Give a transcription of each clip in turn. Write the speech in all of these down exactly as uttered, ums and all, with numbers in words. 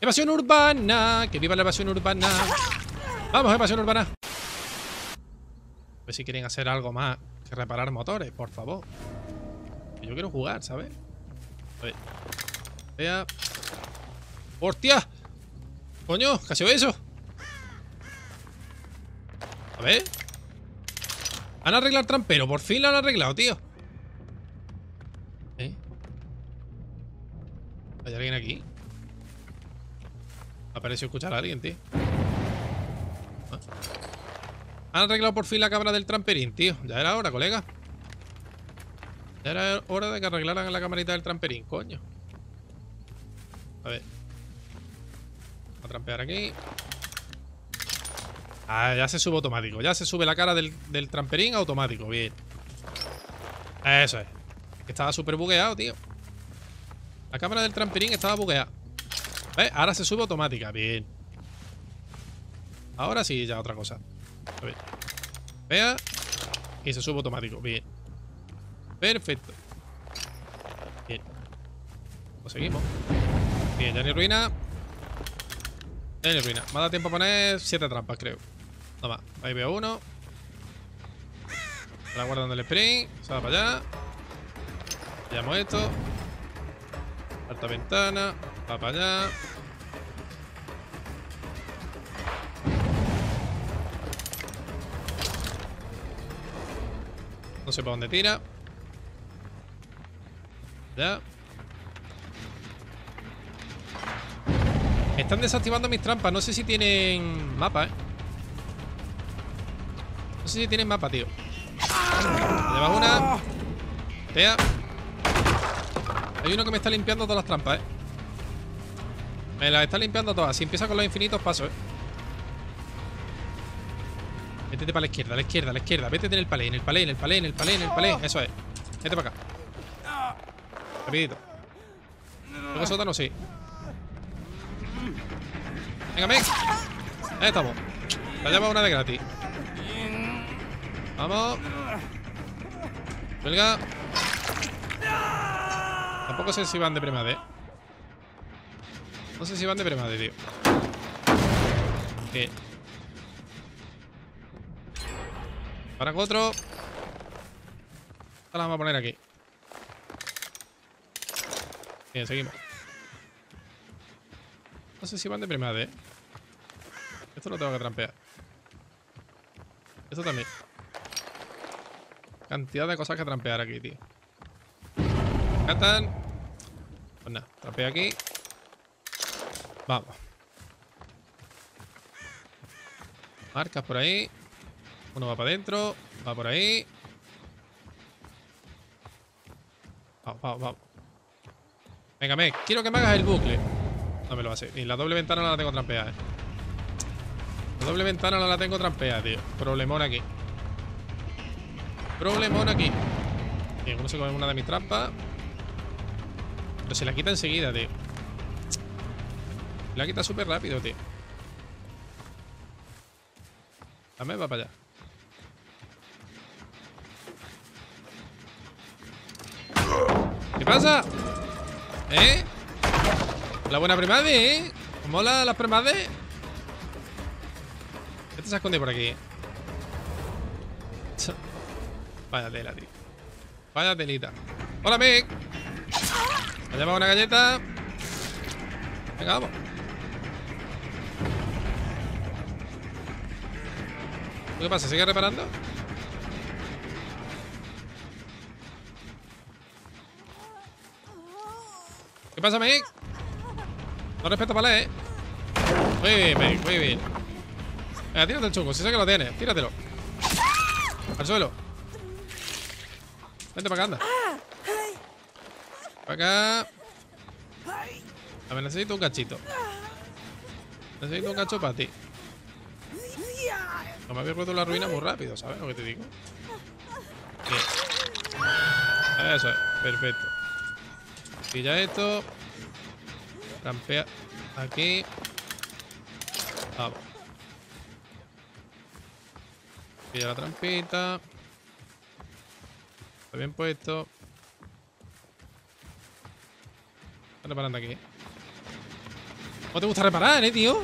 Evasión urbana. Que viva la evasión urbana. Vamos, evasión urbana. A ver si quieren hacer algo más que reparar motores, por favor. Yo quiero jugar, ¿sabes? A ver. Vea. ¡Hostia! Coño, ¿qué ha sido eso? A ver. Han arreglado el trampero. Por fin lo han arreglado, tío. ¿Eh? ¿Hay alguien aquí? Me ha parecido escuchar a alguien, tío. ¿Ah? Han arreglado por fin la cámara del tramperín, tío. Ya era hora, colega. Ya era hora de que arreglaran la camarita del tramperín, coño. A ver. Vamos a trampear aquí. Ah, ya se sube automático. Ya se sube la cara del, del tramperín automático. Bien. Eso es. Estaba súper bugueado, tío. La cámara del tramperín estaba bugueada. ¿Ves? Ahora se sube automática. Bien. Ahora sí, ya otra cosa. A ver. Vea. Y se sube automático. Bien. Perfecto. Bien. Pues seguimos. Bien, ya ni ruina. Ya ni ruina. Me ha dado tiempo a poner siete trampas, creo. Nada más. Ahí veo uno. La guardo en el sprint. Se va para allá. Llamo esto. Alta ventana. Va para allá. No sé para dónde tira. Ya. Están desactivando mis trampas. No sé si tienen mapa, ¿eh? No sé si tienen mapa, tío. Llevas una. Tea. Hay uno que me está limpiando todas las trampas, ¿eh? Me las está limpiando todas. Si empieza con los infinitos pasos, ¿eh? Métete para la izquierda, la izquierda, la izquierda. Vete en el palé, en el palé, en el palé, en el palé, en el palé. Eso es. Vete para acá. Rapidito. Luego sótano, sí. Venga, ven. Ahí estamos. La llama una de gratis. Vamos. Cuelga. Tampoco sé si van de premade. No sé si van de premade, tío. Bien. Para con otro. Ahora la vamos a poner aquí. Bien, seguimos. No sé si van de premade, ¿eh? Esto lo tengo que trampear. Esto también. Cantidad de cosas que trampear aquí, tío. Catan. Pues nada, trampeo aquí. Vamos. Marcas por ahí. Uno va para adentro. Va por ahí. Vamos, vamos, vamos. Venga, me. Quiero que me hagas el bucle. No me lo hace. Y la doble ventana no la tengo trampeada, eh. La doble ventana no la tengo trampeada, tío. Problemón aquí. Problemón aquí. Bien, uno se come una de mis trampas. Pero se la quita enseguida, tío. La quita súper rápido, tío. Dame, va para allá. ¿Qué pasa? ¿Eh? La buena premade, ¿eh? ¿Mola las premades? Este se esconde por aquí. Vaya tela, tío. Vaya telita. ¡Hola, Mick! Me ha llamado una galleta. Venga, vamos. ¿Qué pasa? ¿Sigue reparando? ¿Qué pasa, Meg? No respeto palé, eh. Muy bien, Meg, muy bien. Venga, tírate el chungo, si sé que lo tienes, tíratelo. Al suelo. Vente para acá, anda. Para acá. A ver, necesito un cachito. Necesito un cacho para ti. No me había puesto la ruina muy rápido, ¿sabes lo que te digo? Bien. Eso es, perfecto. Pilla esto. Trampea aquí. Vamos. Pilla la trampita. Está bien puesto. Está reparando aquí. ¿Cómo te gusta reparar, eh, tío?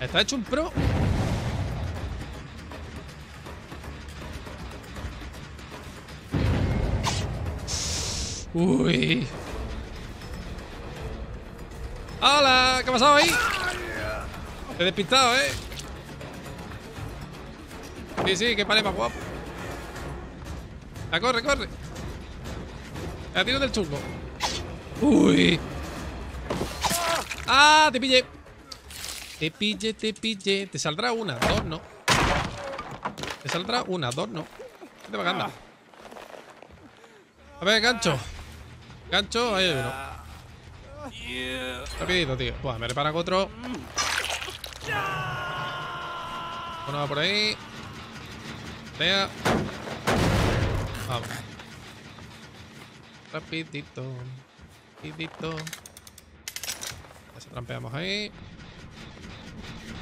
Está hecho un pro. Uy. ¡Hola! ¿Qué ha pasado ahí? Te he despistado, ¿eh? Sí, sí, que pare más guapo. ¡Ah, corre, corre! La tiro del chungo. ¡Uy! ¡Ah! ¡Te pillé! Te pillé, te pillé. Te saldrá una, dos no. Te saldrá una, dos no. ¿Qué te va a ganar? A ver, gancho. Gancho, ahí hay uno. Rapidito, tío. Buah, me reparan otro. Uno va por ahí. Vea. Vamos. Rapidito. Rapidito. Ya se trampeamos ahí.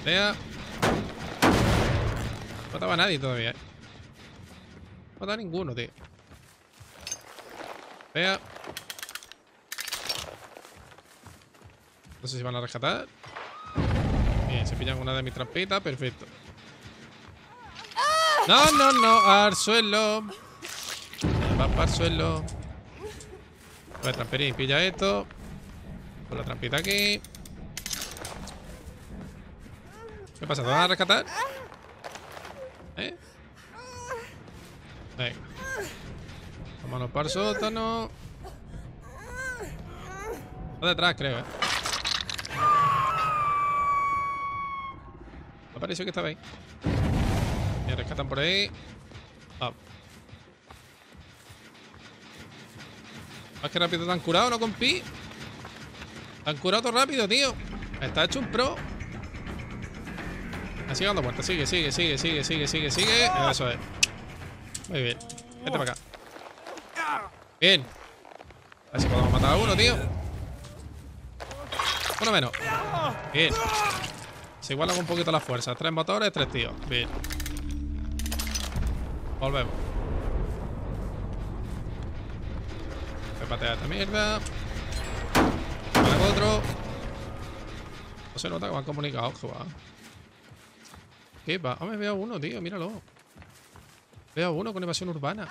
Vea. No mataba a nadie todavía, eh. No mataba a ninguno, tío. Vea. No sé si van a rescatar. Bien, se pillan una de mis trampitas. Perfecto. No, no, no. Al suelo. Va para el suelo. Vale, tramperín. Pilla esto. Con la trampita aquí. ¿Qué pasa? ¿Te van a rescatar? ¿Eh? Venga. Vámonos para el sótano. Está detrás, creo, eh. Me pareció que estaba ahí. Me rescatan por ahí. Vamos. Más que rápido te han curado, ¿no, compi? Te han curado todo rápido, tío. Está hecho un pro. Así dando vueltas. Sigue, sigue, sigue, sigue, sigue, sigue, sigue. Eso es. Muy bien. Vete para acá. Bien. A ver si podemos matar a uno, tío. Uno menos. Bien. Se igualan un poquito las fuerzas. Tres motores, tres tíos. Bien. Volvemos. Voy a patear esta mierda. Para otro. No se nota que me han comunicado. Que va. ¿Qué va? Ah, me veo a uno, tío. Míralo. Veo a uno con evasión urbana.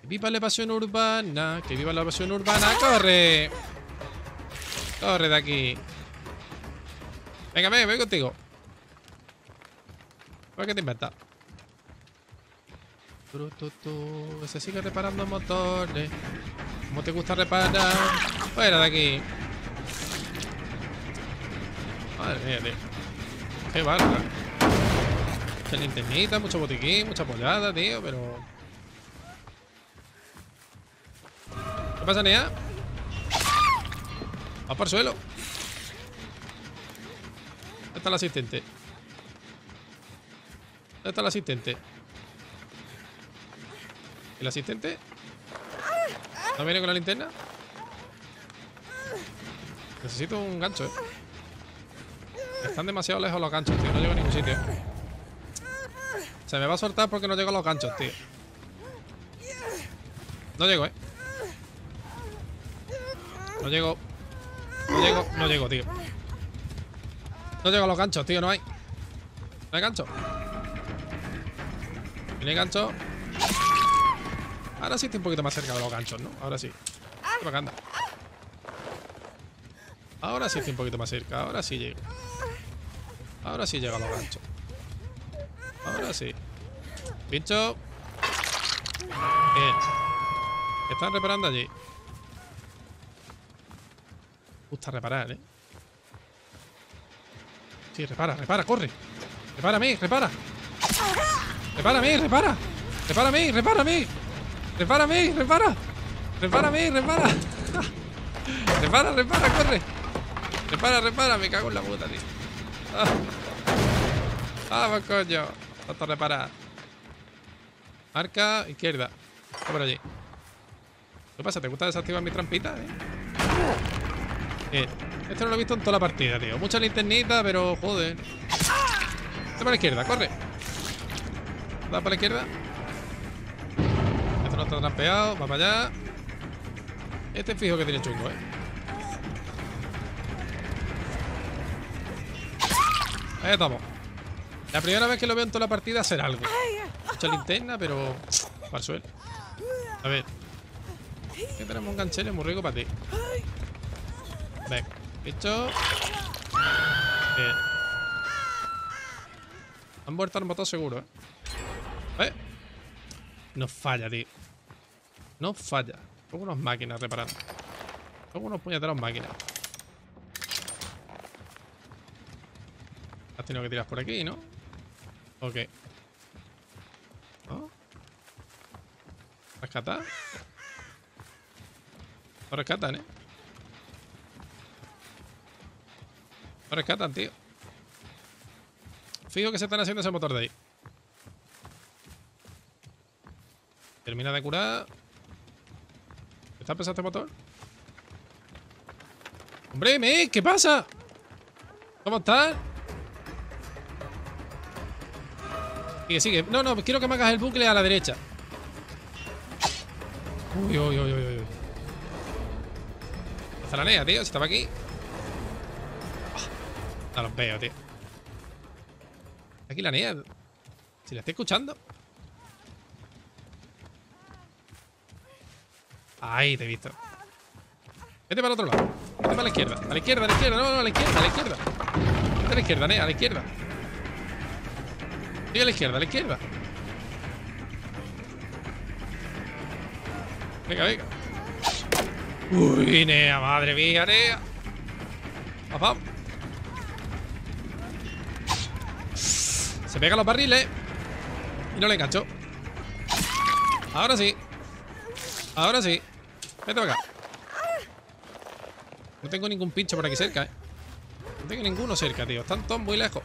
¡Que viva la evasión urbana! ¡Que viva la evasión urbana! ¡Corre! ¡Corre de aquí! Venga, ven, voy contigo. A ver qué te inventas. Se sigue reparando motores. ¿Cómo te gusta reparar? Fuera de aquí. Madre mía, tío. Qué barra. Mucha linternita, mucho botiquín, mucha pollada, tío, pero... ¿Qué pasa, Nea? Va por el suelo. ¿Dónde está el asistente? ¿Dónde está el asistente? ¿El asistente? ¿No viene con la linterna? Necesito un gancho, eh. Están demasiado lejos los ganchos, tío. No llego a ningún sitio. Se me va a soltar porque no llego a los ganchos, tío. No llego, eh. No llego. No llego, no llego, tío. No llego a los ganchos, tío, no hay. No hay gancho. No hay gancho. Ahora sí estoy un poquito más cerca de los ganchos, ¿no? Ahora sí. Ahora sí estoy un poquito más cerca. Ahora sí llego. Ahora sí llego a los ganchos. Ahora sí. Pincho. Bien. Están reparando allí. Me gusta reparar, ¿eh? Sí, repara, repara, corre. Repárame, repara. Repárame, repara. Repárame, repárame. Repárame, repara. Repárame, repara. Repara, repara, corre. Repara, repara, me cago en la puta, tío. Ah. Vamos, coño. Tanto reparar. Marca, izquierda. Está por allí. ¿Qué pasa? ¿Te gusta desactivar mi trampita, eh? Bien. Esto no lo he visto en toda la partida, tío. Mucha linternita, pero joder. Está para la izquierda, corre. Va para la izquierda. Esto no está trampeado, va para allá. Este es fijo que tiene chungo, eh. Ahí estamos. La primera vez que lo veo en toda la partida hacer algo. Mucha linterna, pero... para el suelo. A ver. Aquí tenemos un ganchero muy rico para ti. Venga. Esto... bien. Han vuelto al motor seguro, ¿eh? ¿Eh? Nos falla, tío. No falla. Pongo unas máquinas reparando. Pongo unos puñeteros máquinas. Has tenido que tirar por aquí, ¿no? Ok. ¿No? ¿Rescatar? No rescatan, ¿eh? No rescatan, tío. Fijo que se están haciendo ese motor de ahí. Termina de curar. ¿Está pesado este motor? ¡Hombre, me! ¿Qué pasa? ¿Cómo estás? Sigue, sigue. No, no, quiero que me hagas el bucle a la derecha. Uy, uy, uy, uy, uy. Hasta la nea, tío, si estaba aquí. Oh, no los veo, tío. Aquí la nea. Si la estoy escuchando. Ahí te he visto. Vete para el otro lado. Vete para la izquierda. A la izquierda, a la izquierda. No, no, a la izquierda, a la izquierda. Vete a la izquierda, nea, a la izquierda. Sigue a la izquierda, a la izquierda. Venga, venga. Uy, nea, madre mía, nea. Vamos. Se pega los barriles. Y no le enganchó. Ahora sí. Ahora sí. Vete para acá. No tengo ningún pincho por aquí cerca, eh. No tengo ninguno cerca, tío. Están todos muy lejos.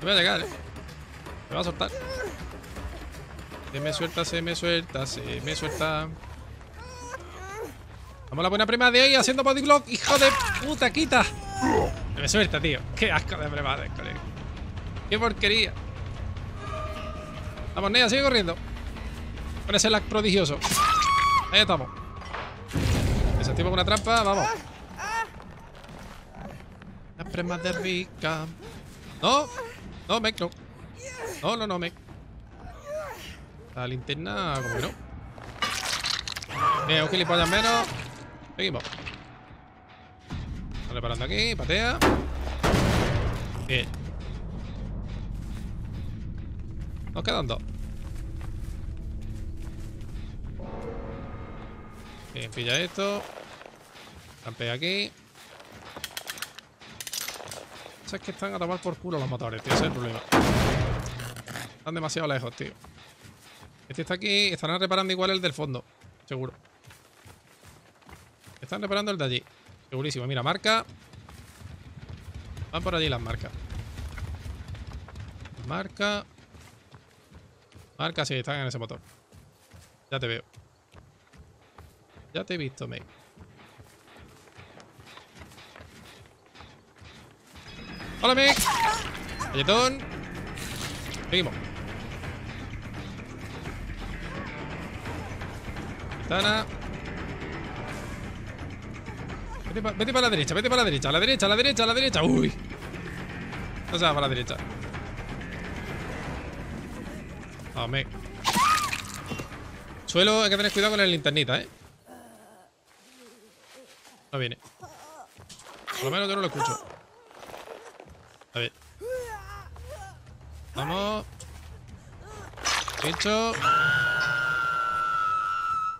Me voy a llegar, eh. Me va a soltar. Se me suelta, se me suelta, se me suelta. Vamos a la buena prima de hoy haciendo bodyblock. ¡Hijo de puta, quita! Se me suelta, tío. Qué asco de prima, colega. Qué porquería. Vamos, nea, sigue corriendo. Con ese lag prodigioso. Ahí estamos. Desactivo con una trampa, vamos. La prima de rica. No. No, Mec, no. No, no, no, Mec. La linterna, como que no. Bien, un gilipollas menos. Seguimos. Estamos reparando aquí, patea. Bien. Nos quedan dos. Bien, pilla esto. Trampea aquí. Es que están a tomar por culo los motores, tío. Ese es el problema. Están demasiado lejos, tío. Este está aquí. Estarán reparando igual el del fondo. Seguro. Están reparando el de allí. Segurísimo. Mira, marca. Van por allí las marcas. Marca. Marca, sí, están en ese motor. Ya te veo. Ya te he visto, mate. ¡Hola, Mick! ¡Galletón! Seguimos. Ventana. Vete para pa la derecha, vete para la derecha, a la derecha, a la derecha, a la derecha. ¡Uy! No se va para la derecha. ¡Oh, Mick! Suelo, hay que tener cuidado con la linternita, ¿eh? No viene. Por lo menos yo no lo escucho. A ver. Vamos. Pincho.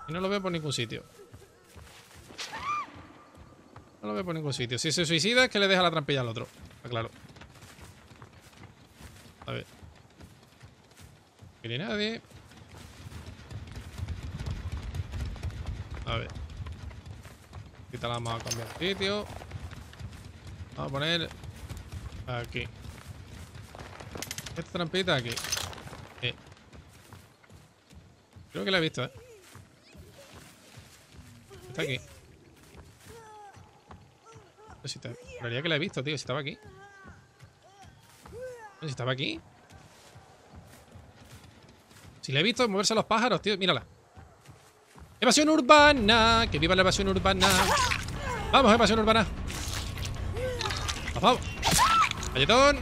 Y no lo veo por ningún sitio. No lo veo por ningún sitio. Si se suicida es que le deja la trampilla al otro. Está claro. A ver. No quiere nadie. A ver. Quita la vamos a cambiar de sitio. Vamos a poner... aquí. Esta trampita aquí. Eh. Creo que la he visto, ¿eh? Está aquí. No sé si está... En realidad que la he visto, tío. Si estaba aquí. No sé si estaba aquí. Si la he visto moverse a los pájaros, tío. Mírala. ¡Evasión urbana! ¡Que viva la evasión urbana! ¡Vamos, evasión urbana! ¡Vamos, vamos! ¡Galletón!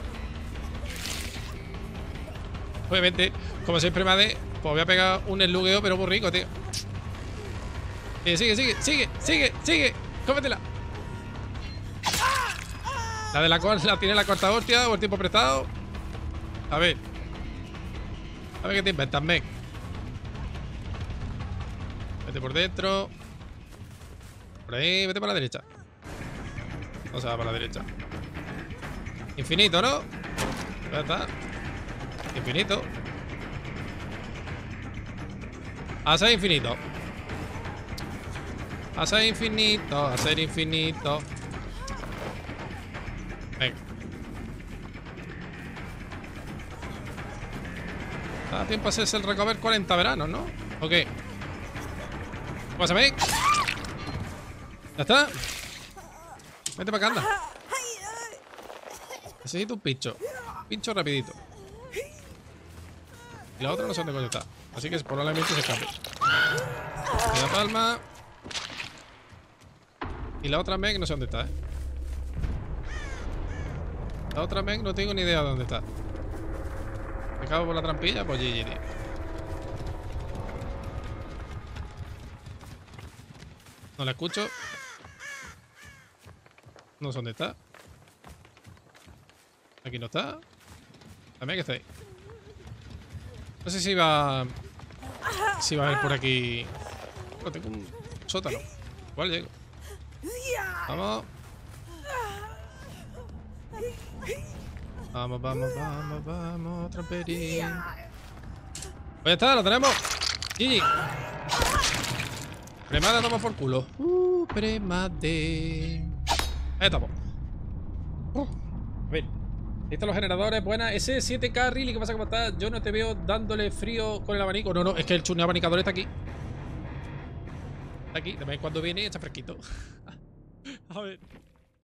Obviamente, como siempre me ade, pues voy a pegar un eslugueo, pero muy rico, tío. Sigue, sigue, sigue, sigue, sigue, sigue. Cómetela. La de la cual la tiene la cuarta hostia, por tiempo prestado. A ver. A ver qué te inventas, men. Vete por dentro. Por ahí, vete para la derecha. No se va para la derecha. Infinito, ¿no? Ya está. Infinito. A ser infinito. A ser infinito. A ser infinito. Venga. Da tiempo a hacerse el recover cuarenta veranos, ¿no? Ok. Pásame. Ya está. Vete para acá, anda. Necesito un pincho. Pincho rapidito. Y la otra no sé dónde coño está. Así que probablemente se escape. Y la palma. Y la otra Meg no sé dónde está, eh. La otra Meg no tengo ni idea de dónde está. Me cago por la trampilla, pues G G, tío. No la escucho. No sé dónde está. Aquí no está. La Meg está ahí. No sé si va. Si va a ir por aquí. Bueno, tengo un sótano. Igual llego. Vamos. Vamos, vamos, vamos, vamos, tramperín. Pues ya está, lo tenemos. G G. Premada, toma por culo. Uh, premade. Ahí estamos. Uh, a ver. Ahí están los generadores, buena. Ese siete K, Riley, ¿qué pasa? ¿Cómo estás? Yo no te veo dándole frío con el abanico. No, no, es que el chune abanicador está aquí. Está aquí, de vez en cuando viene, está fresquito. A ver.